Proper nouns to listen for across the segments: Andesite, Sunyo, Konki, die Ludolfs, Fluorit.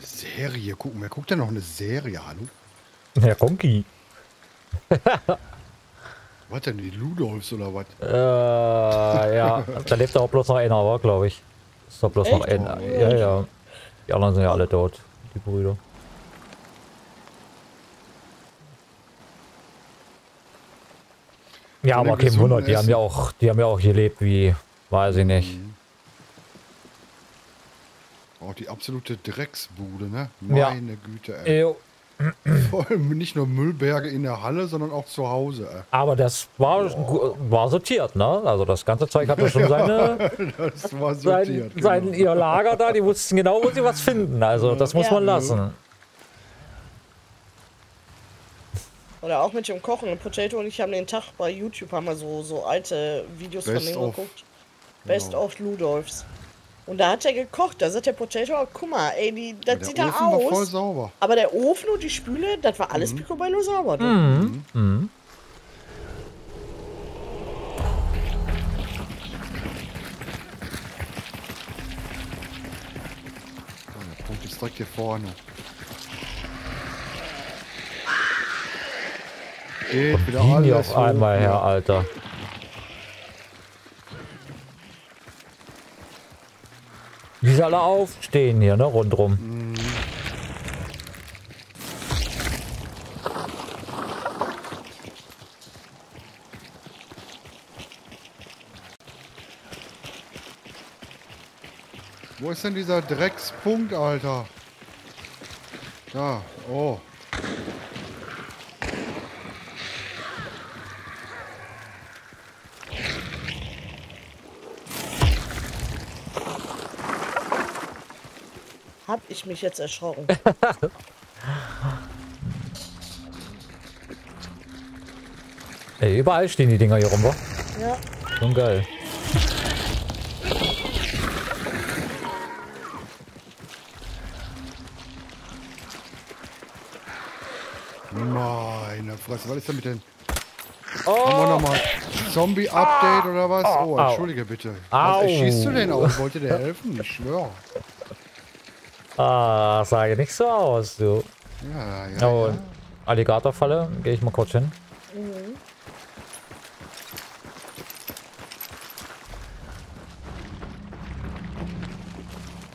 Serie gucken. Wer guckt denn noch eine Serie? Hallo? Herr Konki. Was denn, die Ludolfs oder was? Ja, da lebt auch bloß noch einer, glaube ich. Ist doch bloß noch einer. Ja, ja. Die anderen sind ja alle dort, die Brüder. Ja, aber kein Wunder, die haben ja auch gelebt wie, weiß ich nicht. Auch die absolute Drecksbude, ne? Meine Güte, ey. Vor allem nicht nur Müllberge in der Halle, sondern auch zu Hause, ey. Aber das war sortiert, ne? Also das ganze Zeug hatte schon seine... das war sortiert, genau. Ihr Lager da, die wussten genau, wo sie was finden. Also das muss man lassen. Oder auch mit dem Kochen. Und Potato und ich haben den Tag bei YouTube so alte Videos von denen geguckt. Best of Ludolfs. Und da hat er gekocht. Da sagt der Potato, guck mal, ey, das sieht da aus. Der Ofen war voll sauber. Aber der Ofen und die Spüle, das war alles picobello sauber. Mhm. Mhm. Der Punkt ist direkt hier vorne. Geht wieder alles auf einmal her, Alter. Die sollen alle aufstehen hier, ne, rundrum. Mhm. Wo ist denn dieser Dreckspunkt, Alter? Da, oh. Hab ich mich jetzt erschrocken. Ey, überall stehen die Dinger hier rum, wa? Ja. Schon geil. Meine Fresse, was ist denn mit den... Haben wir nochmal Zombie-Update oder was? Oh, entschuldige bitte. Was schießt du denn aus? Ich wollte dir helfen, ich schwöre. Ah, sah nicht so aus, du. Ja. Oh, ja. Alligatorfalle, gehe ich mal kurz hin. Mhm.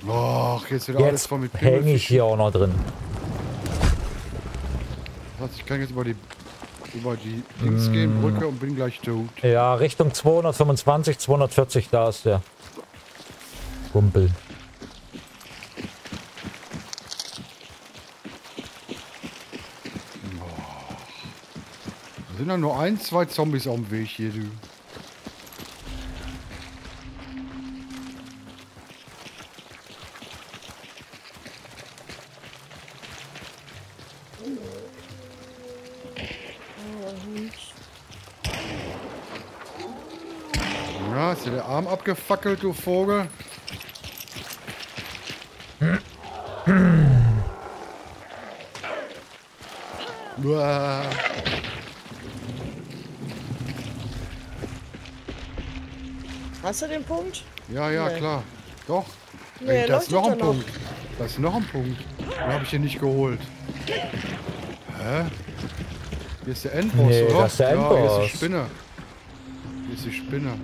Och, jetzt wieder alles voll mit Pillen. Jetzt hänge ich hier auch noch drin. Ich kann jetzt über die Dings gehen, Brücke, und bin gleich tot. Ja, Richtung 225, 240, da ist der Kumpel. Da sind ja nur 1, 2 Zombies auf dem Weg hier, du. Na, ist dir der Arm abgefackelt, du Vogel? Uah. Hast du den Punkt? Ja, nee. Klar. Doch. Nee, ey, das ist noch ein Punkt. Den habe ich hier nicht geholt. Hä? Hier ist der Endboss, oder? Das ist der Endboss. Ja, hier ist die Spinne.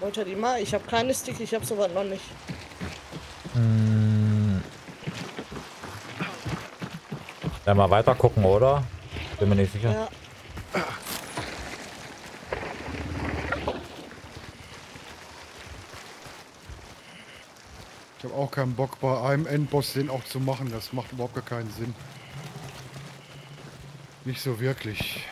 Wollt ihr die mal? Ich habe keine Stick, ich habe sowas noch nicht. Ja, mal weiter gucken, oder? Bin mir nicht sicher. Ja. Ich habe auch keinen Bock, bei einem Endboss den auch zu machen. Das macht überhaupt gar keinen Sinn. Nicht so wirklich.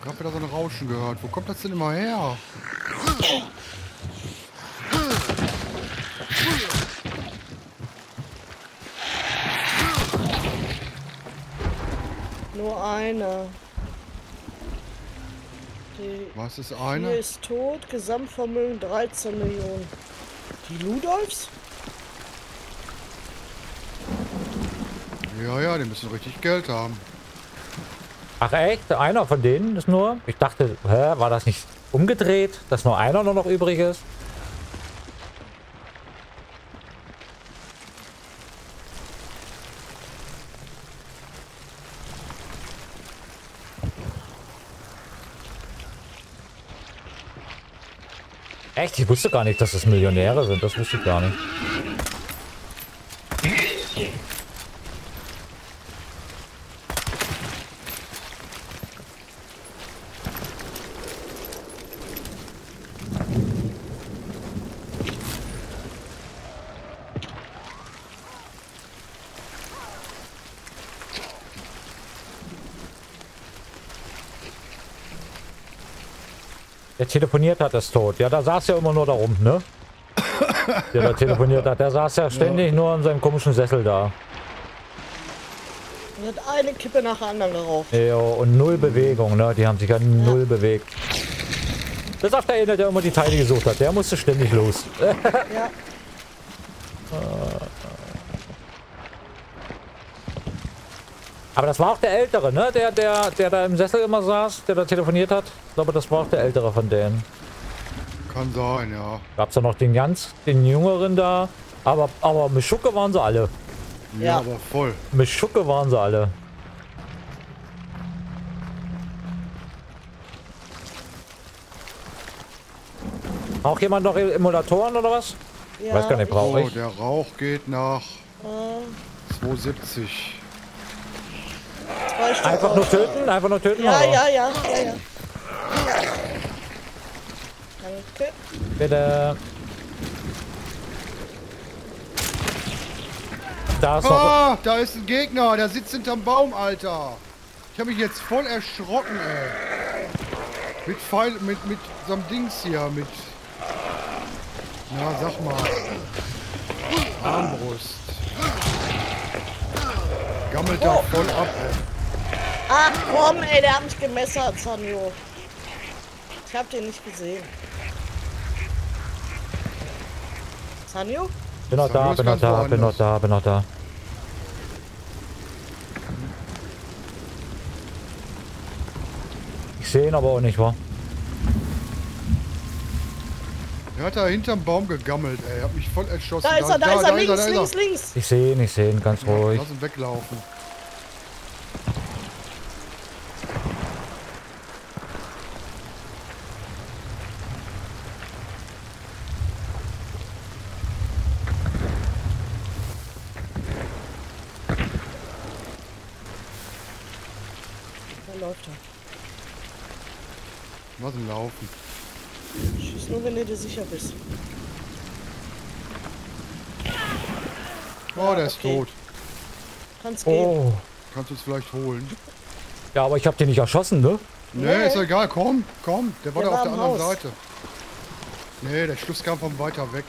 Ich habe wieder so ein Rauschen gehört. Wo kommt das denn immer her? Nur einer. Was ist einer? Hier ist tot, Gesamtvermögen 13 Millionen. Die Ludolfs? Ja, ja, die müssen richtig Geld haben. Ach echt? Einer von denen ist nur? Ich dachte, hä, war das nicht umgedreht, dass nur einer nur noch übrig ist? Echt? Ich wusste gar nicht, dass es Millionäre sind. Das wusste ich gar nicht. Der telefoniert hat, ist tot. Ja, da saß ja immer nur da rum, ne? Der da telefoniert hat, der saß ja ständig nur an seinem komischen Sessel da. Und hat eine Kippe nach der anderen drauf. Ja, und null Bewegung, ne? Die haben sich ja null bewegt. Das ist auch der eine, der immer die Teile gesucht hat. Der musste ständig los. Ja. Aber das war auch der Ältere, ne? Der da im Sessel immer saß, der da telefoniert hat. Ich glaube, das war auch der Ältere von denen. Kann sein, ja. Gab's da noch den ganz, den Jüngeren da. Aber Mischucke waren sie alle. Ja, ja, aber voll. Mischucke waren sie alle. Auch jemand noch Emulatoren oder was? Ja. Ich weiß gar nicht, brauche ich. Oh, der Rauch geht nach 270. Einfach nur töten? Einfach nur töten? Ja, ja, ja, ja, ja. Danke. Bitte. Da ist noch... da ist ein Gegner. Der sitzt hinterm Baum, Alter. Ich habe mich jetzt voll erschrocken, ey. Mit Pfeil, mit so einem Dings hier, mit... Na, sag mal. Armbrust. Gammelt da voll ab, ey. Ach komm, ey, der hat mich gemessert, Sunyo. Ich hab den nicht gesehen. Sunyo? Bin noch da, bin noch da, bin noch da, bin noch da. Ich sehe ihn aber auch nicht, wa? Er hat da hinterm Baum gegammelt, ey. Er hat mich voll erschossen. Da ist er, da ist er, links, links, links. Ich sehe ihn, ganz ruhig. Lass ihn weglaufen. Was im Laufen? Schieß nur, wenn du dir sicher bist. Oh, der ist tot. Kannst gehen. Kannst du es vielleicht holen? Ja, aber ich hab den nicht erschossen, ne? Nee, ist egal. Komm, komm. Der war da auf der anderen Seite. Nee, der Schuss kam von weiter weg.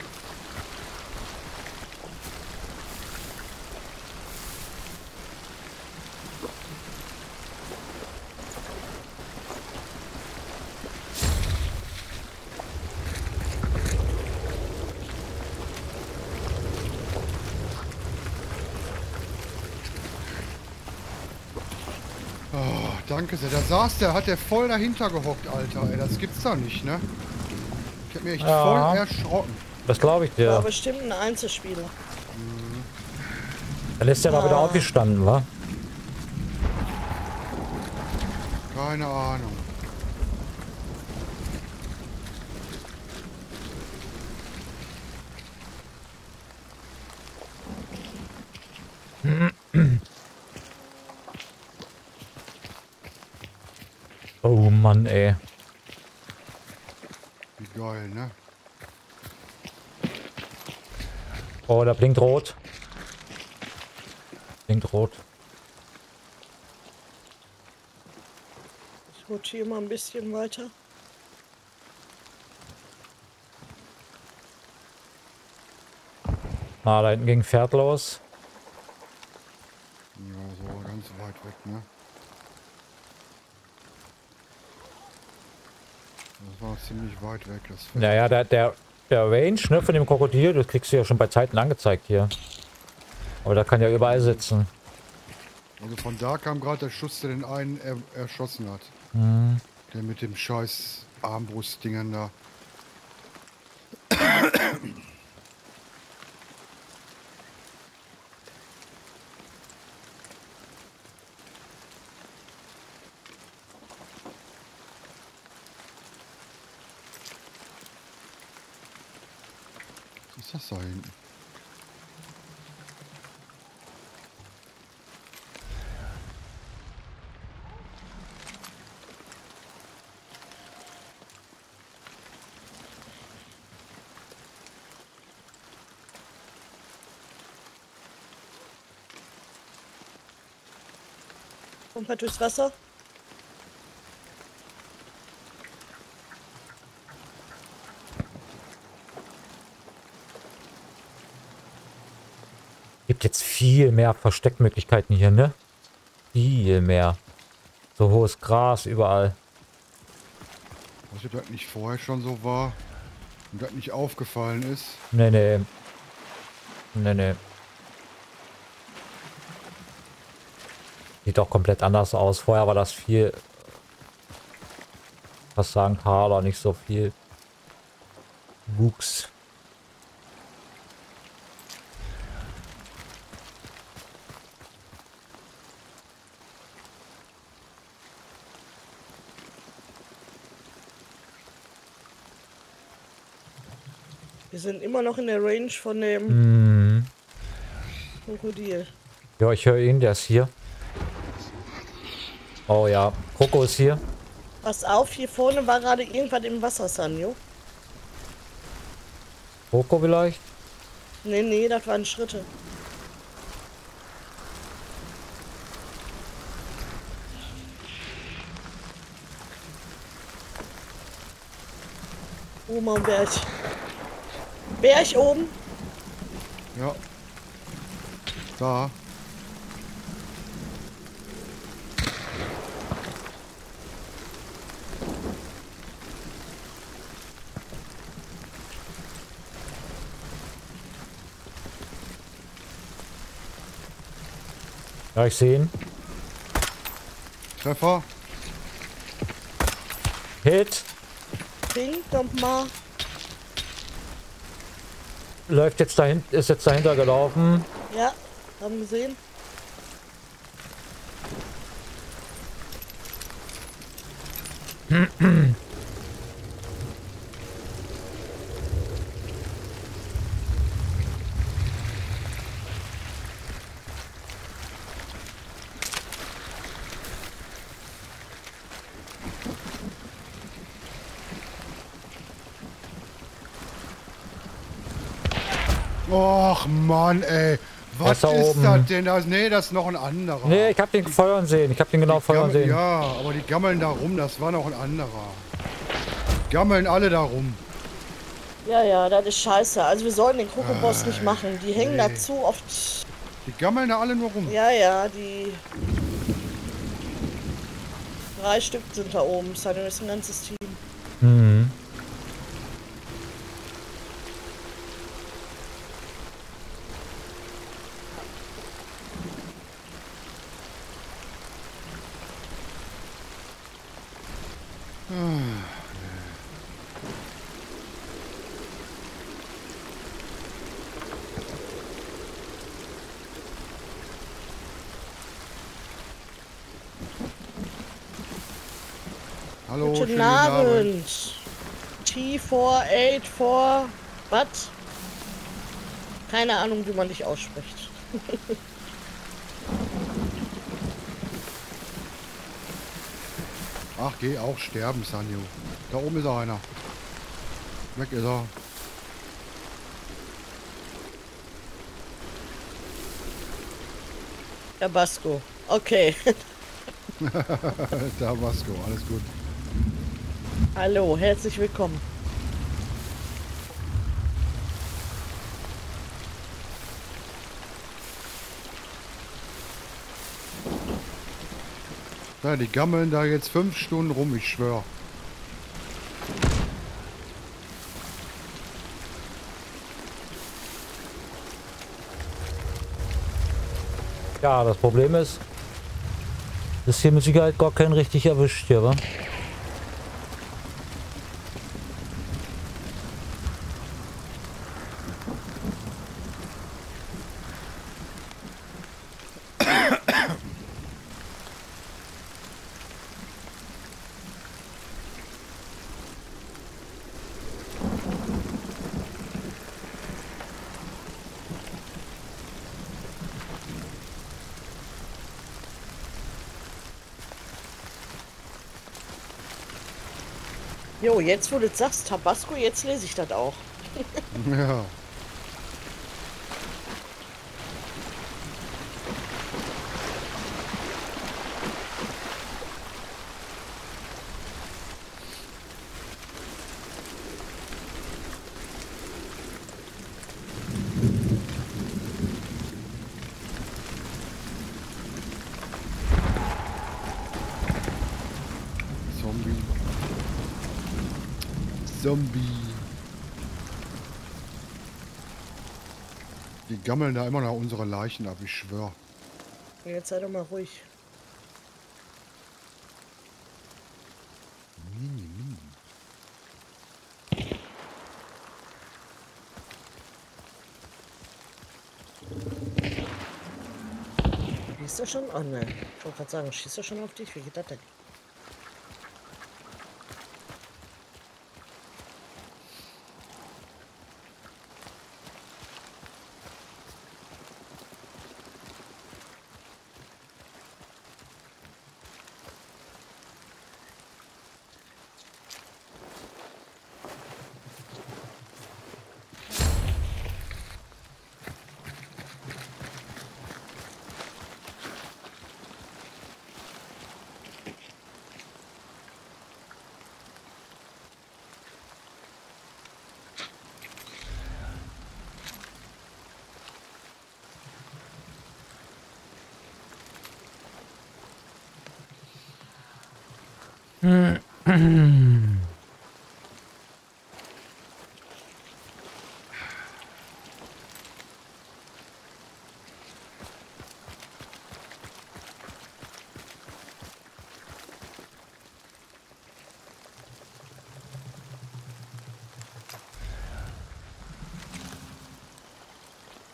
Danke sehr. Da saß der, hat der voll dahinter gehockt, Alter. Ey, das gibt's doch nicht, ne? Ich hab mir echt voll erschrocken. Das glaube ich dir. War bestimmt ein Einzelspieler. Mhm. Da ist der mal wieder aufgestanden, wa? Keine Ahnung. Oh Mann, ey. Wie geil, ne? Oh, da blinkt rot. Blinkt rot. Ich rutsche hier mal ein bisschen weiter. Ah, da hinten ging Pferd los. Ja, so ganz weit weg, ne? Das war ziemlich weit weg, das Feld. Naja, der Range, ne, von dem Krokodil, das kriegst du ja schon bei Zeiten angezeigt hier. Aber da kann ja überall sitzen. Also von da kam gerade der Schuss, der den einen erschossen hat. Mhm. Der mit dem scheiß Armbrustdingern da. Was ist das da hinten? Pump halt durchs Wasser. Gibt jetzt viel mehr Versteckmöglichkeiten hier, ne? Viel mehr. So hohes Gras überall. Was das nicht vorher schon so war und das nicht aufgefallen ist. Nee, nee. Nee, nee. Sieht doch komplett anders aus. Vorher war das viel, was sagen, kahler, nicht so viel Wuchs. Wir sind immer noch in der Range von dem Krokodil. Ja, ich höre ihn, der ist hier. Oh ja, Kroko ist hier. Pass auf, hier vorne war gerade irgendwas im Wasser, Sunyo. Kroko vielleicht? Nee, nee, das waren Schritte. Oh mein Berg. Berg oben? Ja. Da. Ja, ich sehe ihn. Treffer. Hit. Ding, doch mal. Läuft jetzt dahin, ist jetzt dahinter gelaufen. Ja, haben gesehen. Och Mann, ey. Was ist das denn? Nee, das ist noch ein anderer. Nee, ich hab den feuern sehen. Ich hab den genau feuern sehen. Ja, aber die gammeln da rum. Das war noch ein anderer. Die gammeln alle da rum. Ja, ja, das ist scheiße. Also wir sollen den Krokoboss nicht machen. Die hängen da zu oft. Die gammeln da alle nur rum. Ja, ja, die... 3 Stück sind da oben. Das ist ein ganzes Team. Mhm. Hallo, guten Abend. T484. Was? Keine Ahnung, wie man dich ausspricht. Ach, geh auch sterben, Sunyo. Da oben ist einer. Weg ist er. Tabasco. Okay. Tabasco, alles gut. Hallo, herzlich willkommen. Die gammeln da jetzt 5 Stunden rum, ich schwöre. Ja, das Problem ist, dass hier mit Sicherheit gar keinen richtig erwischt hier, wa? Jo, jetzt wo du das sagst, Tabasco, jetzt lese ich das auch. Ja. Zombie. Die gammeln da immer noch unsere Leichen ab, ich schwör. Jetzt sei doch mal ruhig. Schießt er schon? Oh nein. Ich wollte gerade sagen, schießt er schon auf dich? Wie geht das denn?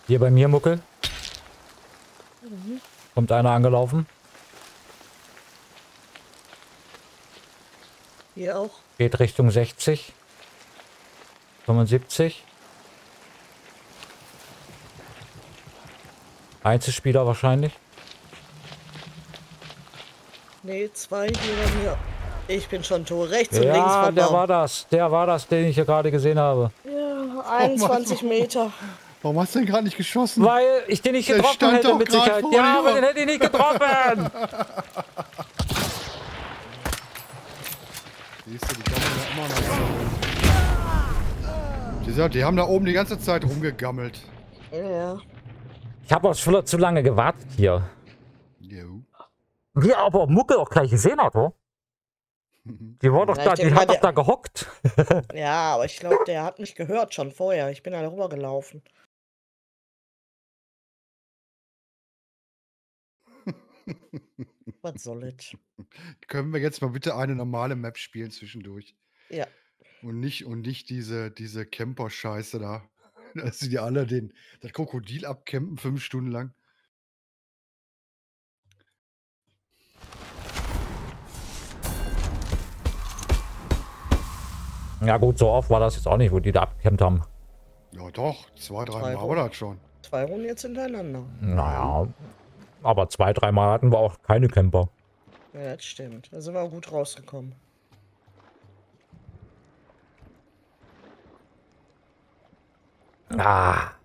Hier bei mir, Muckel. Mhm. Kommt einer angelaufen. Hier auch. Geht Richtung 60. 75. Einzelspieler wahrscheinlich. Nee, zwei hier bei mir. Ich bin schon tot. Rechts und links vom Baum. Der war das, den ich hier gerade gesehen habe. Ja, 21 Meter. Warum hast du denn gerade nicht geschossen? Weil ich den nicht getroffen hätte mit Sicherheit. Ja, aber den hätte ich nicht getroffen. Die haben da oben die ganze Zeit rumgegammelt. Ja. Ich habe auch schon zu lange gewartet hier. Ja, aber Muckel auch gleich gesehen hat, oder? Die war doch da, die hat doch da gehockt. Ja, aber ich glaube, der hat mich gehört schon vorher. Ich bin da rübergelaufen. Was soll das? Können wir jetzt mal bitte eine normale Map spielen zwischendurch? Ja. Und nicht diese Camper-Scheiße da. Dass sie dir alle das Krokodil abcampen 5 Stunden lang. Ja gut, so oft war das jetzt auch nicht, wo die da abgekämpft haben. Ja doch, 2, 3 Mal war das schon. 2 Runden jetzt hintereinander. Naja, aber 2, 3 Mal hatten wir auch keine Camper. Ja, das stimmt. Da sind wir auch gut rausgekommen. Ah.